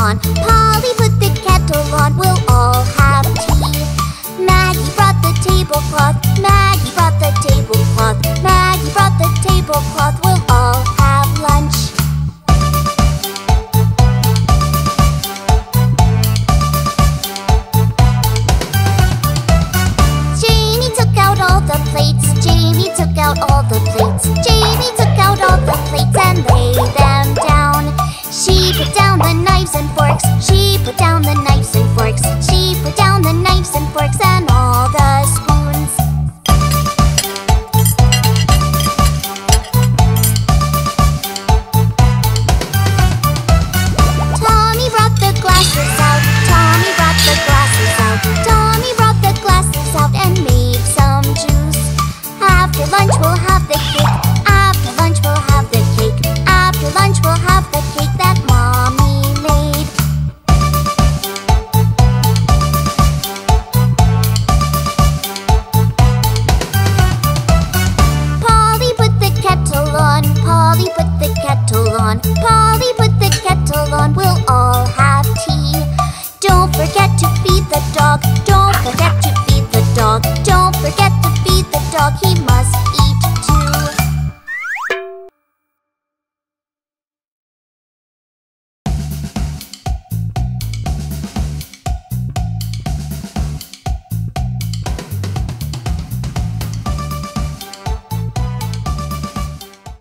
on.